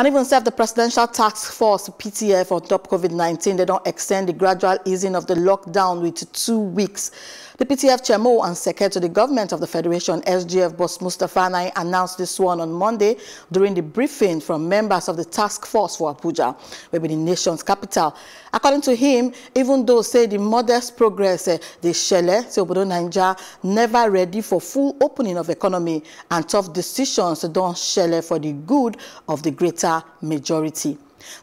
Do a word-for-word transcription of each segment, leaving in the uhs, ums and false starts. And even if the Presidential Task Force, P T F, on top COVID nineteen, they don't extend the gradual easing of the lockdown with two weeks. The P T F chairman and secretary to the government of the Federation, S G F boss Mustapha Nai, announced this one on Monday during the briefing from members of the task force for Abuja, where the nation's capital. According to him, even though, say, the modest progress, eh, the Shele, Obodo Niger, never ready for full opening of economy, and tough decisions don't Shele for the good of the greater majority.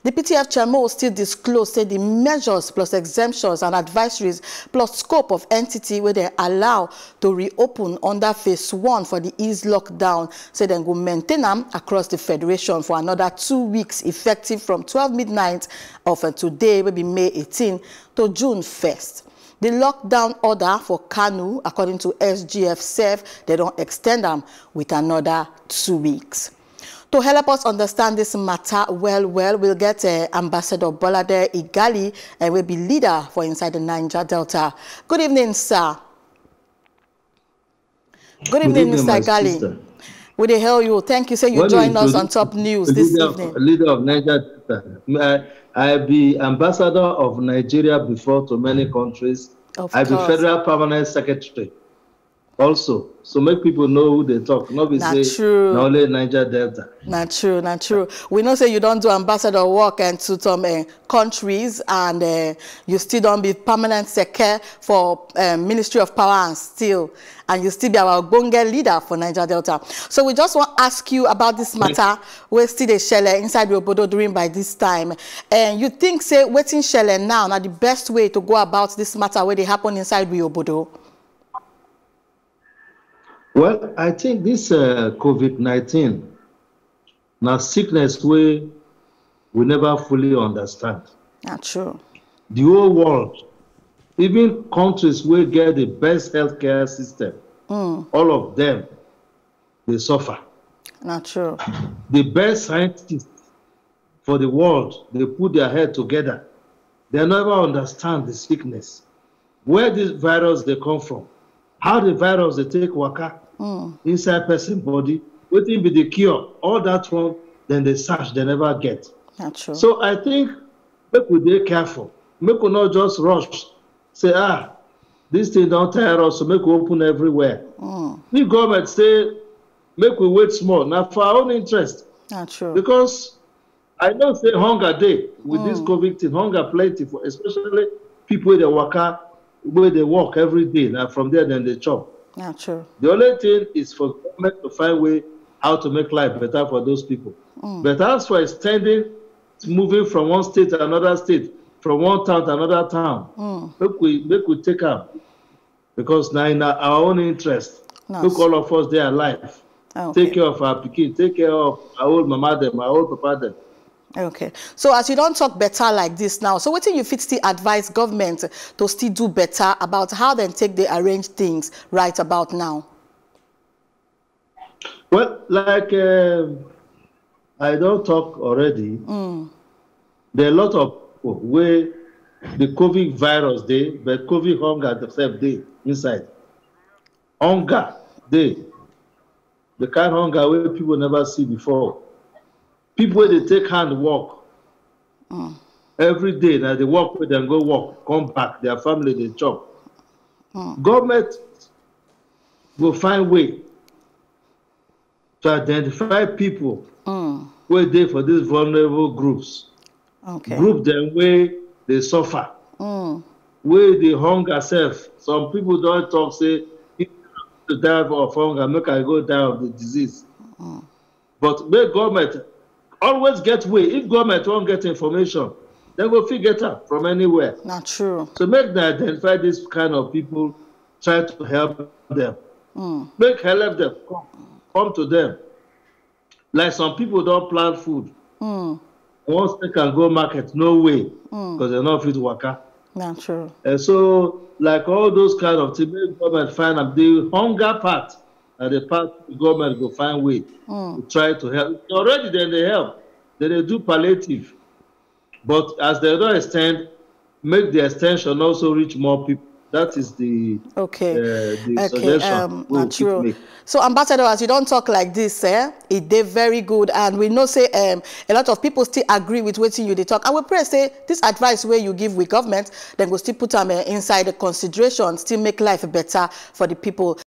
The P T F chairman still disclosed say the measures plus exemptions and advisories plus scope of entity where they allow to reopen under phase one for the ease lockdown, say they go maintain them across the Federation for another two weeks effective from twelve midnight of today, will be May eighteenth to June first. The lockdown order for KANU, according to S G F S E F, they don't extend them with another two weeks. To help us understand this matter well, well, we'll get uh, Ambassador Boladei Igali, and will be leader for Inside the Niger Delta. Good evening, sir. Good, Good evening, evening, Mister Igali. With the hell you, thank you. Say you well, join us on Top News this leader evening. Of, leader of Niger Delta. I, I be ambassador of Nigeria before to many countries. Of I course. Be federal permanent secretary. Also, so make people know who they talk. Not be not say only Niger Delta. Not true, not true. We know say you don't do ambassador work and to some uh, countries, and uh, you still don't be permanent secretary for uh, Ministry of Power and Steel, and you still be our Bonge leader for Niger Delta. So we just want to ask you about this matter. We still the shell inside your Obodo during by this time, and you think say waiting shell now now the best way to go about this matter where they happen inside your Obodo? Well, I think this uh, COVID nineteen, now sickness way we never fully understand. Not true. The whole world, even countries will get the best healthcare system. Mm. All of them, they suffer. Not true. The best scientists for the world, they put their head together. They never understand the sickness, where this virus they come from, how the virus they take waka. Mm. Inside person body, waiting be the cure, all that one, then they search, they never get. Not true. So I think make we dey careful. Make we not just rush. Say, ah, this thing don't tire us, so make we open everywhere. Mm. If government say, make we wait small, now for our own interest. Not true. Because I know say hunger day with mm. this COVID thing, hunger plenty for especially people with the waka, where they walk every day, now from there then they chop. Not true. The only thing is for government to find a way how to make life better for those people. Mm. But as for extending, moving from one state to another state, from one town to another town, mm. make we make we take up, because now in our own interest, nice. Look all of us there alive. Okay. Take care of our pikin, take care of our old mama them, our old papa them. Okay. So as you don't talk better like this now, so what do you fit still advise government to still do better about how they take they arrange things right about now? Well, like uh, I don't talk already. Mm. There are a lot of people where the COVID virus day, but COVID hunger themselves day inside. Hunger day. The kind of hunger where people never see before. People they take hand walk mm. every day. Now they walk with them, go walk, come back. Their family they chop. Mm. Government will find way to identify people mm. where they for these vulnerable groups. Okay. Group them where they suffer, mm. where they hunger self. Some people don't talk say if you die of hunger, make I go die of the disease. Mm. But where government always get way. If government won't get information, then we'll figure it out from anywhere. Not true. So make them identify this kind of people, try to help them. Mm. Make help them, come, come to them. Like some people don't plant food. Mm. Once they can go market, no way, because mm. they're not fit worker. Not true. And so, like all those kind of things, make government find them. The hunger part, and the part the government go find way mm. to try to help. Already then they help. Then they do palliative. But as they don't extend, make the extension also reach more people. That is the okay. Uh, the okay. suggestion um, we'll true. So, Ambassador, as you don't talk like this, eh? It did very good, and we know say um, a lot of people still agree with what you they talk. I will pray say this advice where you give with government, then go still put them um, inside the consideration, still make life better for the people.